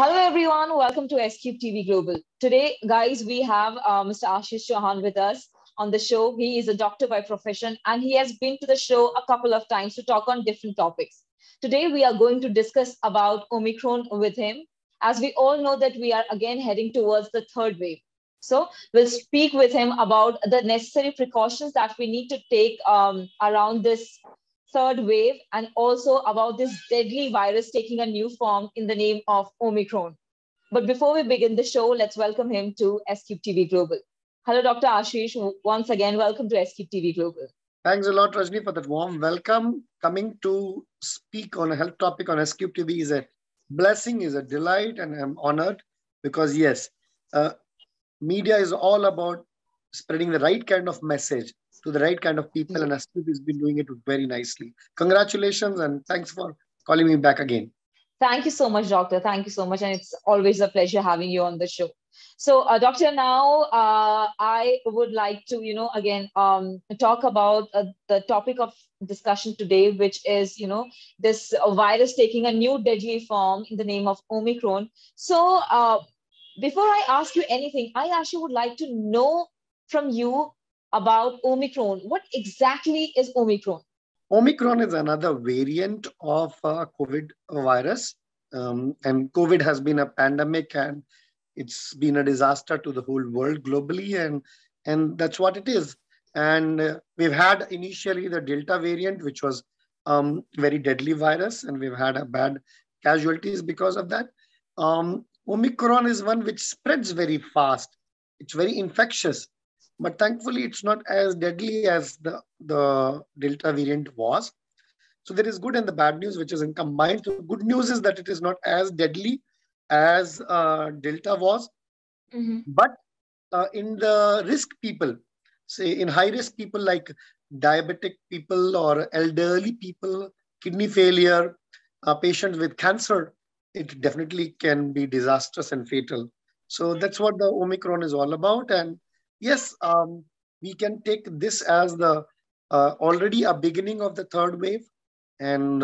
Hello everyone, welcome to S Cube TV Global. Today, guys, we have Mr. Ashish Chauhan with us on the show. He is a doctor by profession and he has been to the show a couple of times to talk on different topics. Today, we are going to discuss about Omicron with him, as we all know that we are again heading towards the third wave. So we'll speak with him about the necessary precautions that we need to take around this third wave, and also about this deadly virus taking a new form in the name of Omicron. But before we begin the show, let's welcome him to S Cube TV Global. Hello, Dr. Ashish. Once again, welcome to S Cube TV Global. Thanks a lot, Rajni, for that warm welcome. Coming to speak on a health topic on S Cube TV is a blessing, is a delight, and I'm honored because, yes, media is all about spreading the right kind of message to the right kind of people, and Ashish has been doing it very nicely. Congratulations and thanks for calling me back again. Thank you so much, Doctor. Thank you so much. And it's always a pleasure having you on the show. So, Doctor, now I would like to, again, talk about the topic of discussion today, which is, this virus taking a new deadly form in the name of Omicron. So, before I ask you anything, I actually would like to know from you about Omicron. What exactly is Omicron? Omicron is another variant of COVID virus. And COVID has been a pandemic and it's been a disaster to the whole world globally. And that's what it is. And we've had initially the Delta variant, which was very deadly virus. And we've had a bad casualties because of that. Omicron is one which spreads very fast. It's very infectious. But thankfully, it's not as deadly as the Delta variant was. So there is good and the bad news, which is in combined. The good news is that it is not as deadly as Delta was. Mm-hmm. But in the risk people, say in high risk people like diabetic people or elderly people, kidney failure, patients with cancer, it definitely can be disastrous and fatal. So that's what the Omicron is all about. And yes, we can take this as the already a beginning of the third wave, and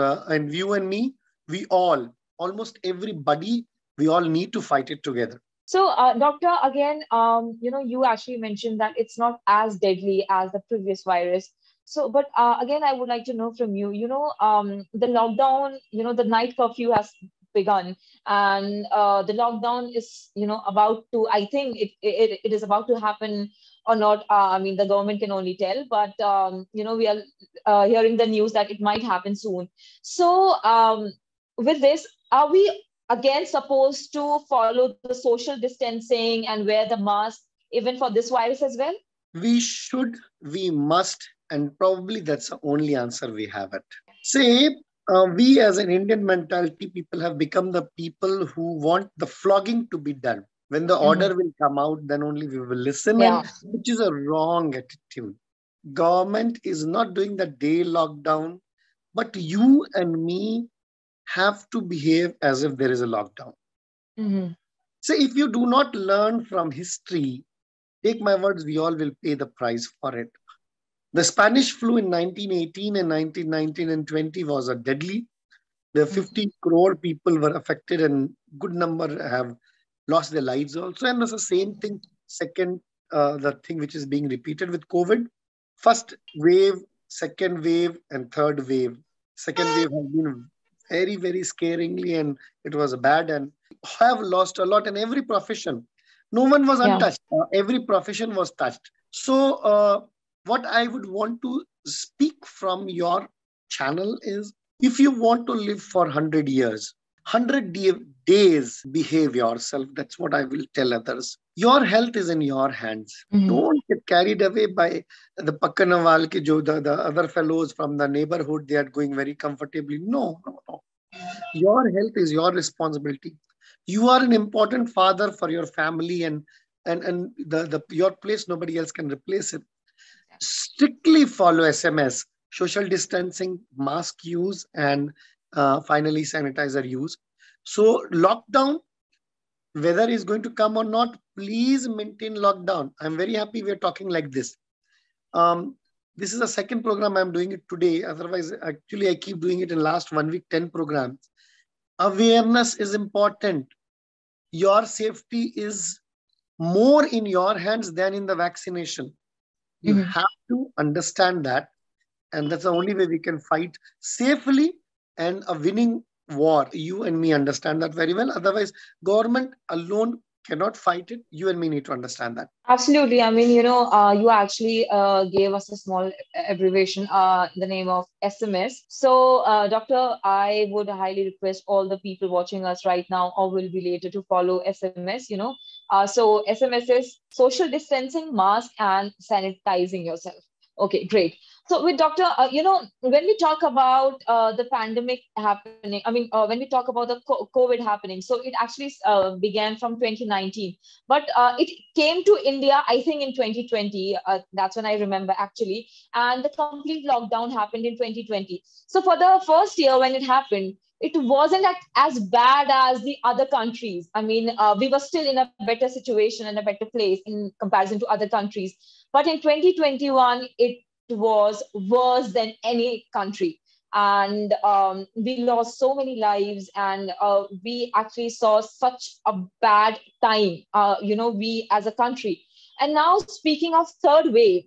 you and me, we all, almost everybody, we all need to fight it together. So, Doctor, again, you actually mentioned that it's not as deadly as the previous virus. So, but again, I would like to know from you, the lockdown, the night curfew has begun, and the lockdown is, about to, I think it is about to happen or not. I mean, the government can only tell, but, we are hearing the news that it might happen soon. So with this, are we again supposed to follow the social distancing and wear the mask even for this virus as well? We should, we must, and probably that's the only answer we have it. Say, we as an Indian mentality people have become the people who want the flogging to be done. When the order will come out, then only we will listen, and, which is a wrong attitude. Government is not doing the day lockdown, but you and me have to behave as if there is a lockdown. Mm-hmm. So if you do not learn from history, take my words, we all will pay the price for it. The Spanish flu in 1918 and 1919 and 20 was a deadly. The 50 crore people were affected and good number have lost their lives also. And that's the same thing. Second, the thing which is being repeated with COVID. First wave, second wave, and third wave. Second wave has been very, very scaringly, and it was bad and have lost a lot in every profession. No one was untouched. Every profession was touched. So, what I would want to speak from your channel is, if you want to live for 100 years, 100 days, behave yourself. That's what I will tell others. Your health is in your hands. Mm-hmm. Don't get carried away by the Pakkanawal, the other fellows from the neighborhood, they are going very comfortably. No, no, no. Your health is your responsibility. You are an important father for your family, and your place, nobody else can replace it. Strictly follow SMS, social distancing, mask use, and finally sanitizer use. So lockdown, whether it's going to come or not, please maintain lockdown. I'm very happy we're talking like this. This is the second program I'm doing it today. Otherwise, actually, I keep doing it in last 1 week, 10 programs. Awareness is important. your safety is more in your hands than in the vaccination. You have to understand that. And that's the only way we can fight safely and a winning war. You and me understand that very well. Otherwise, government alone cannot fight it. You and me need to understand that. Absolutely. I mean, you know, you actually gave us a small abbreviation, the name of SMS. So, Doctor, I would highly request all the people watching us right now or will be later to follow SMS, you know. So, SMS is social distancing, mask, and sanitizing yourself. Okay, great. So with Doctor, you know, when we talk about the pandemic happening, I mean, when we talk about the COVID happening, so it actually began from 2019, but it came to India, I think in 2020, that's when I remember actually, and the complete lockdown happened in 2020. So for the first year when it happened, it wasn't as bad as the other countries. I mean, we were still in a better situation and a better place in comparison to other countries. But in 2021, it was worse than any country. And we lost so many lives, and we actually saw such a bad time, you know, we as a country. And now speaking of third wave,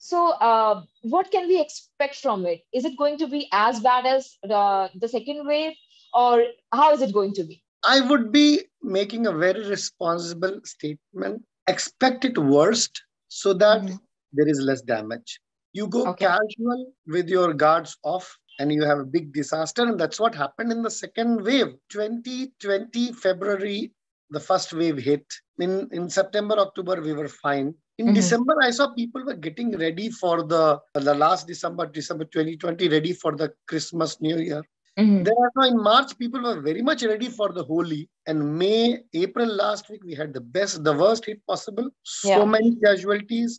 so what can we expect from it? Is it going to be as bad as the second wave, or how is it going to be? I would be making a very responsible statement. Expect it worst so that there is less damage. You go casual with your guards off and you have a big disaster. And that's what happened in the second wave. 2020, February, the first wave hit. In September, October, we were fine. In December, I saw people were getting ready for the last December 2020, ready for the Christmas, New Year. Then in March, people were very much ready for the Holi. And May, April last week, we had the worst hit possible. So many casualties.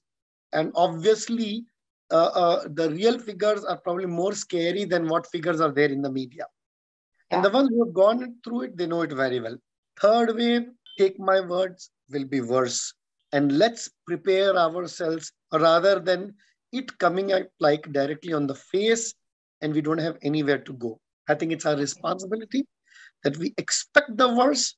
And obviously, the real figures are probably more scary than what figures are there in the media. And the ones who have gone through it, they know it very well. Third wave, take my words, will be worse. And let's prepare ourselves rather than it coming out like directly on the face and we don't have anywhere to go. I think it's our responsibility that we expect the worst,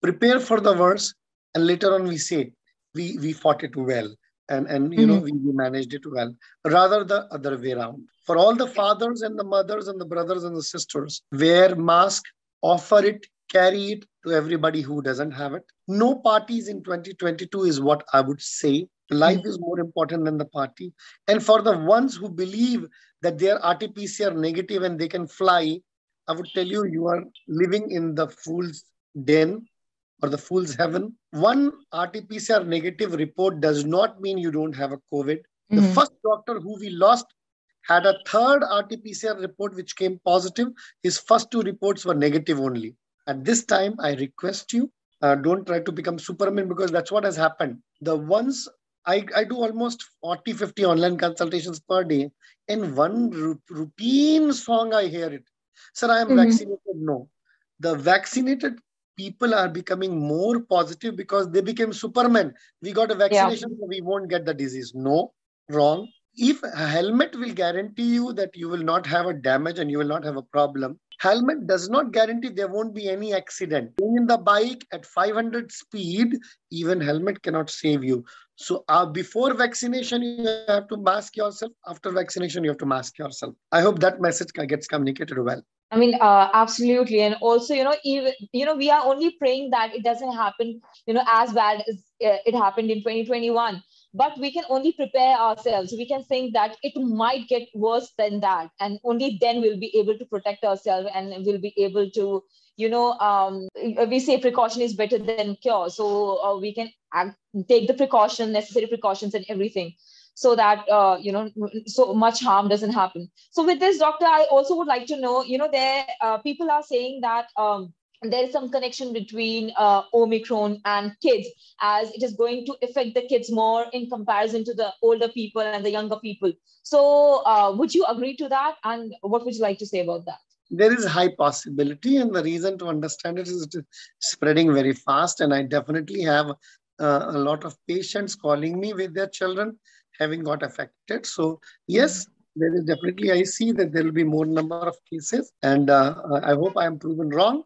prepare for the worst, and later on we say, we fought it well and you know, we managed it well, rather the other way around. For all the fathers and the mothers and the brothers and the sisters, wear mask, offer it, carry it to everybody who doesn't have it. No parties in 2022 is what I would say. Life is more important than the party. And for the ones who believe that they are RTPCR negative and they can fly, I would tell you, you are living in the fool's den or the fool's heaven. One RTPCR negative report does not mean you don't have a COVID. The first doctor who we lost had a third RTPCR report which came positive. His first two reports were negative only. At this time, I request you, don't try to become Superman, because that's what has happened. The ones, I do almost 40, 50 online consultations per day. And one routine song, I hear it. Sir, I am vaccinated. No. The vaccinated people are becoming more positive because they became Superman. We got a vaccination, so we won't get the disease. No, wrong. If a helmet will guarantee you that you will not have a damage and you will not have a problem, helmet does not guarantee there won't be any accident. Going in the bike at 500 speed, even helmet cannot save you. So before vaccination, you have to mask yourself. After vaccination, you have to mask yourself. I hope that message gets communicated well. I mean, absolutely. And also, you know, even, you know, we are only praying that it doesn't happen, you know, as bad as it happened in 2021. But we can only prepare ourselves. We can think that it might get worse than that. And only then we'll be able to protect ourselves and we'll be able to, you know, we say precaution is better than cure. So we can take the precaution, necessary precautions and everything, so that, you know, so much harm doesn't happen. So with this, Doctor, I also would like to know, you know, there people are saying that there is some connection between Omicron and kids, as it is going to affect the kids more in comparison to the older people and the younger people. So would you agree to that? And what would you like to say about that? There is high possibility. And the reason to understand it is it is spreading very fast. And I definitely have a lot of patients calling me with their children having got affected. So yes, there is definitely, I see that there will be more number of cases. And I hope I am proven wrong.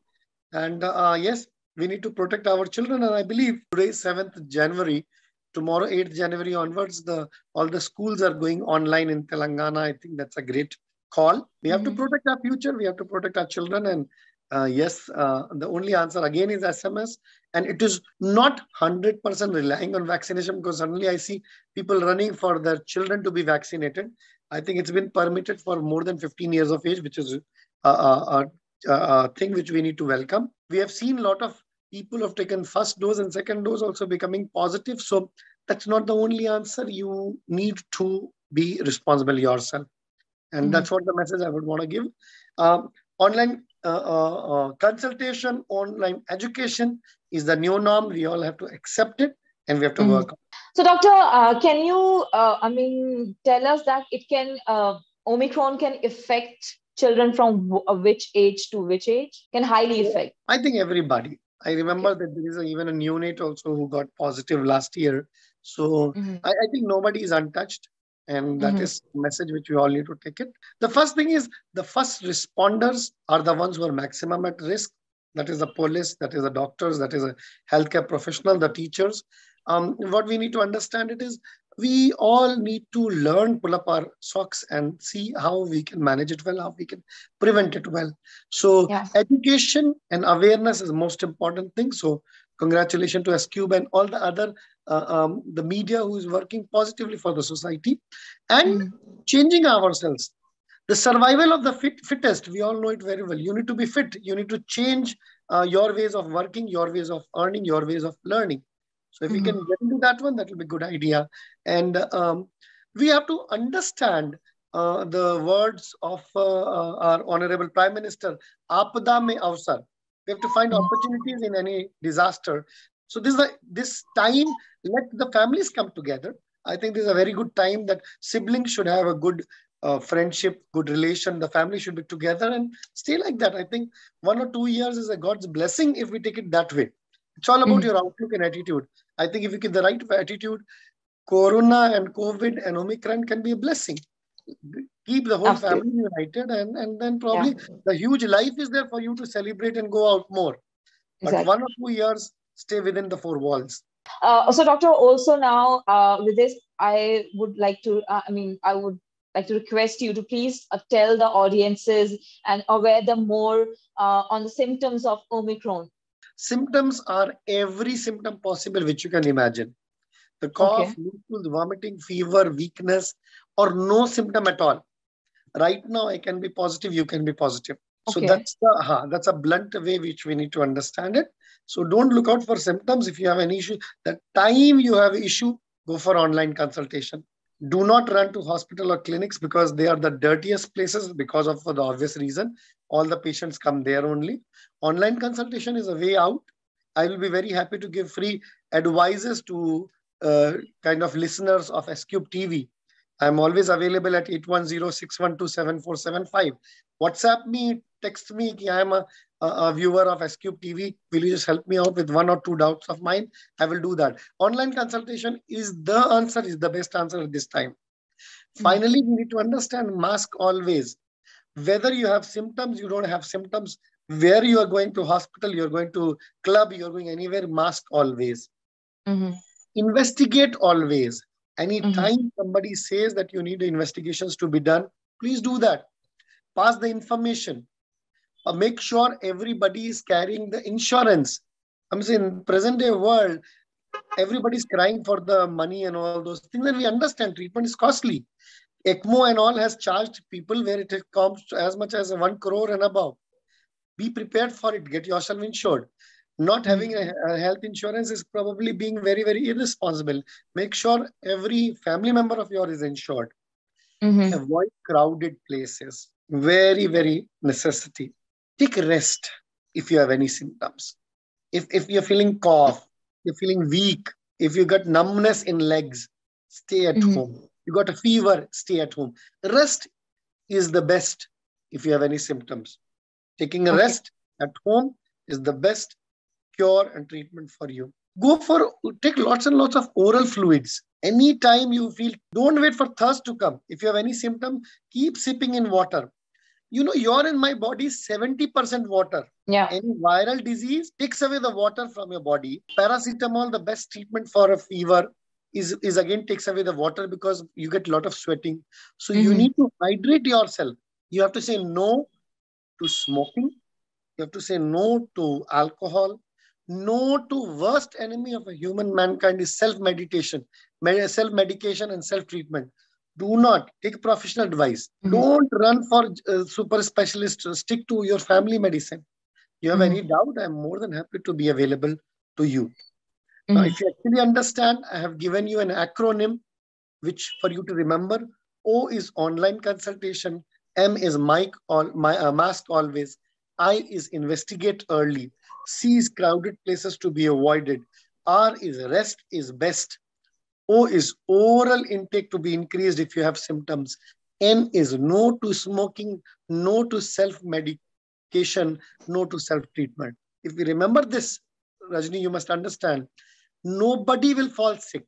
And yes, we need to protect our children. And I believe today is 7th January, tomorrow 8th January onwards, all the schools are going online in Telangana. I think that's a great call. We have to protect our future. We have to protect our children. And yes, the only answer again is SMS. And it is not 100% relying on vaccination, because suddenly I see people running for their children to be vaccinated. I think it's been permitted for more than 15 years of age, which is a thing which we need to welcome. We have seen a lot of people have taken first dose and second dose also becoming positive. So that's not the only answer. You need to be responsible yourself. And that's what the message I would want to give. Online consultation, online education is the new norm. We all have to accept it and we have to work on it. So Doctor, can you, tell us that it can, Omicron can affect children from which age to which age? Can highly affect? I think everybody. I remember that there is even a neonate also who got positive last year. So I think nobody is untouched. And that is the message which we all need to take it. The first thing is the first responders are the ones who are maximum at risk. That is the police, that is the doctors, that is a healthcare professional, the teachers. What we need to understand it is we all need to learn, pull up our socks and see how we can manage it well, how we can prevent it well. So education and awareness is the most important thing. So congratulations to S Cube and all the other the media who is working positively for the society and changing ourselves. The survival of the fittest, we all know it very well. You need to be fit. You need to change your ways of working, your ways of earning, your ways of learning. So if we can get into that one, that will be a good idea. And we have to understand the words of our Honorable Prime Minister, Aapada mein Avsar. We have to find opportunities in any disaster. So this time, let the families come together. I think this is a very good time that siblings should have a good friendship, good relation. The family should be together and stay like that. I think 1 or 2 years is a God's blessing if we take it that way. It's all about your outlook and attitude. I think if you get the right attitude, Corona and COVID and Omicron can be a blessing. Keep the whole family united and then probably the huge life is there for you to celebrate and go out more. But 1 or 2 years, stay within the four walls. So Doctor, also now with this, I would like to, I would like to request you to please tell the audiences and aware them more on the symptoms of Omicron. Symptoms are every symptom possible which you can imagine. The cough, measles, vomiting, fever, weakness, or no symptom at all. Right now, I can be positive, you can be positive. Okay. So that's a blunt way which we need to understand it. So don't look out for symptoms. If you have an issue, the time you have an issue, go for online consultation. Do not run to hospital or clinics because they are the dirtiest places because of for the obvious reason. All the patients come there only. Online consultation is a way out. I will be very happy to give free advices to kind of listeners of S Cube TV. I'm always available at 810-612-7475. WhatsApp me, text me, I am a viewer of S Cube TV. Will you just help me out with 1 or 2 doubts of mine? I will do that. Online consultation is the answer, is the best answer at this time. Finally, we need to understand mask always. Whether you have symptoms, you don't have symptoms, where you are going to hospital, you're going to club, you're going anywhere, mask always. Investigate always. Anytime somebody says that you need investigations to be done, please do that. Pass the information. Make sure everybody is carrying the insurance. I'm saying in present day world, everybody's crying for the money and all those things. And we understand treatment is costly. ECMO and all has charged people where it comes to as much as 1 crore and above. Be prepared for it. Get yourself insured. Not having a health insurance is probably being very, very irresponsible. Make sure every family member of yours is insured. Avoid crowded places. Very, very necessity. Take rest if you have any symptoms. If you're feeling cough, you're feeling weak, if you got numbness in legs, stay at home. You got a fever, stay at home. Rest is the best if you have any symptoms. Taking a rest at home is the best cure and treatment for you. Take lots and lots of oral fluids. Anytime you feel, don't wait for thirst to come. If you have any symptom, keep sipping in water. you know, your and my body is 70% water. Yeah. Any viral disease takes away the water from your body. Paracetamol, the best treatment for a fever, is again takes away the water because you get a lot of sweating. So you need to hydrate yourself. You have to say no to smoking. You have to say no to alcohol. No to worst enemy of a human mankind is self-meditation, self-medication and self-treatment. Do not take professional advice. Don't run for super specialist. Stick to your family medicine. You have any doubt, I'm more than happy to be available to you. Now, if you actually understand, I have given you an acronym, which for you to remember. O is online consultation. M is mask always. I is investigate early. C is crowded places to be avoided. R is rest is best. O is oral intake to be increased if you have symptoms. N is no to smoking, no to self-medication, no to self-treatment. If we remember this, Rajni, you must understand, nobody will fall sick.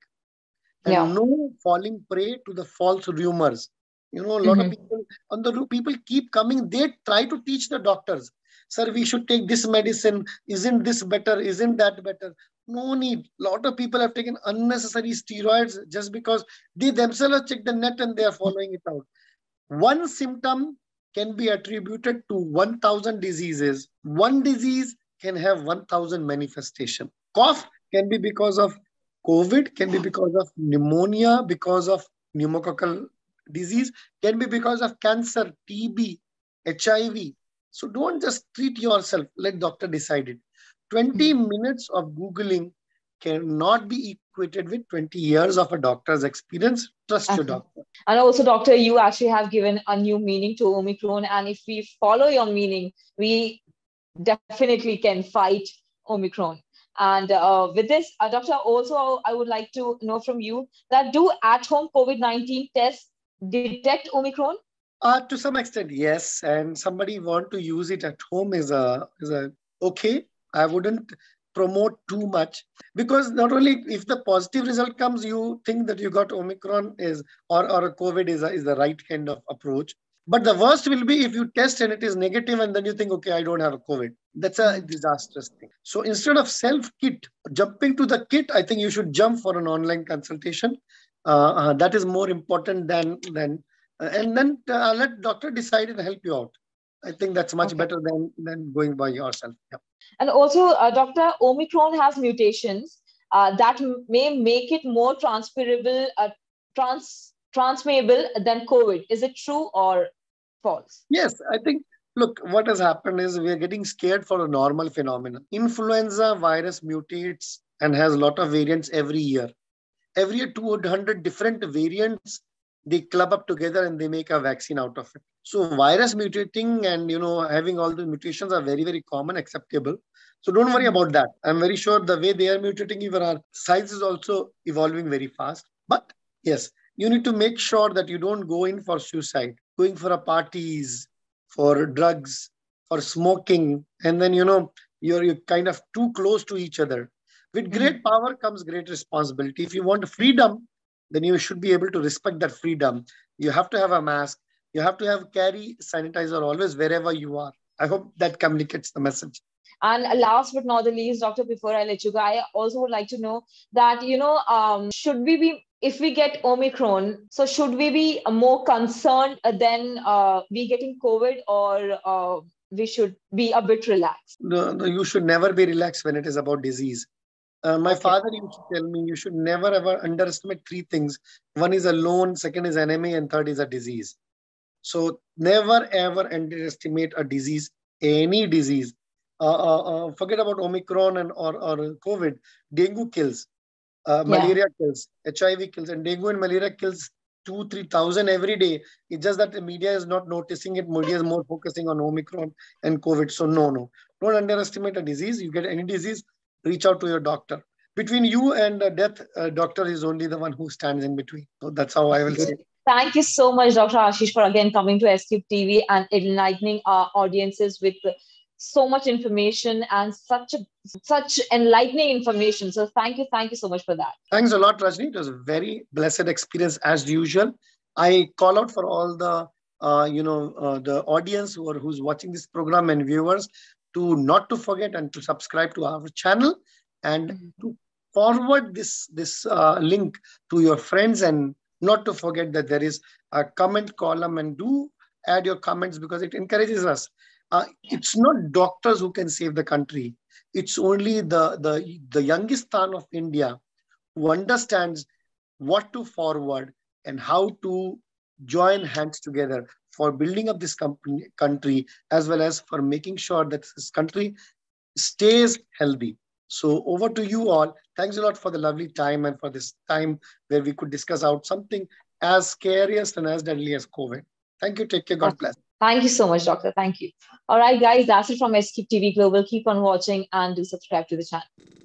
And no falling prey to the false rumors. You know, a lot of people, people keep coming, they try to teach the doctors. Sir, we should take this medicine. Isn't this better? Isn't that better? No need. A lot of people have taken unnecessary steroids just because they themselves have checked the net and they are following it out. One symptom can be attributed to 1,000 diseases. One disease can have 1,000 manifestations. Cough can be because of COVID, can be because of pneumonia, because of pneumococcal disease, can be because of cancer, TB, HIV. So don't just treat yourself, let doctor decide it. 20 minutes of Googling cannot be equated with 20 years of a doctor's experience. Trust your doctor. And also, doctor, you actually have given a new meaning to Omicron. And if we follow your meaning, we definitely can fight Omicron. And with this, doctor, also, I would like to know from you that do at-home COVID-19 tests detect Omicron? To some extent, yes. And somebody want to use it at home is okay. I wouldn't promote too much because not only if the positive result comes, you think that you got Omicron or COVID is the right kind of approach. But the worst will be if you test and it is negative and then you think, okay, I don't have a COVID. That's a disastrous thing. So instead of self-kit, jumping to the kit, I think you should jump for an online consultation. That is more important than let doctor decide and help you out. I think that's much better than going by yourself. Yeah. And also, doctor, Omicron has mutations that may make it more transferable, transmissible than COVID. Is it true or false? Yes, I think, look, what has happened is we are getting scared for a normal phenomenon. Influenza virus mutates and has a lot of variants every year. Every year, 200 different variants they club up together and they make a vaccine out of it. So virus mutating and, you know, having all the mutations are very, very common, acceptable. So don't worry about that. I'm very sure the way they are mutating, even our science is also evolving very fast. But yes, you need to make sure that you don't go in for suicide, going for parties, for drugs, for smoking. And then, you know, you're kind of too close to each other. With great power comes great responsibility. If you want freedom, then you should be able to respect that freedom. You have to have a mask. You have to carry sanitizer always wherever you are. I hope that communicates the message. And last but not the least, doctor, before I let you go, I also would like to know that, you know, if we get Omicron, so should we be more concerned than we getting COVID, or we should be a bit relaxed? No, you should never be relaxed when it is about disease. My father used to tell me, you should never ever underestimate three things. One is alone, second is enemy, and third is a disease. So never ever underestimate a disease, any disease. Forget about Omicron or COVID. Dengue kills, malaria kills, HIV kills, and dengue and malaria kills 2,000-3,000 every day. It's just that the media is not noticing it. Media is more focusing on Omicron and COVID. So no. Don't underestimate a disease. You get any disease, reach out to your doctor. Between you and death, doctor is only the one who stands in between. So that's how I will say. Thank you so much, Dr. Ashish, for again coming to S Cube TV and enlightening our audiences with so much information and such enlightening information. So thank you so much for that. Thanks a lot, Rajni. It was a very blessed experience as usual. I call out for all the the audience who are, who's watching this program and viewers to not to forget and to subscribe to our channel and to forward this link to your friends, and not to forget that there is a comment column, and do add your comments because it encourages us. It's not doctors who can save the country. It's only the Youngistan of India who understands what to forward and how to join hands together for building up this country, as well as for making sure that this country stays healthy. So over to you all. Thanks a lot for the lovely time and for this time where we could discuss out something as scariest and as deadly as COVID. Thank you. Take care. God bless. Thank you so much, Doctor. Thank you. All right, guys, that's it from S Cube TV Global. Keep on watching and do subscribe to the channel.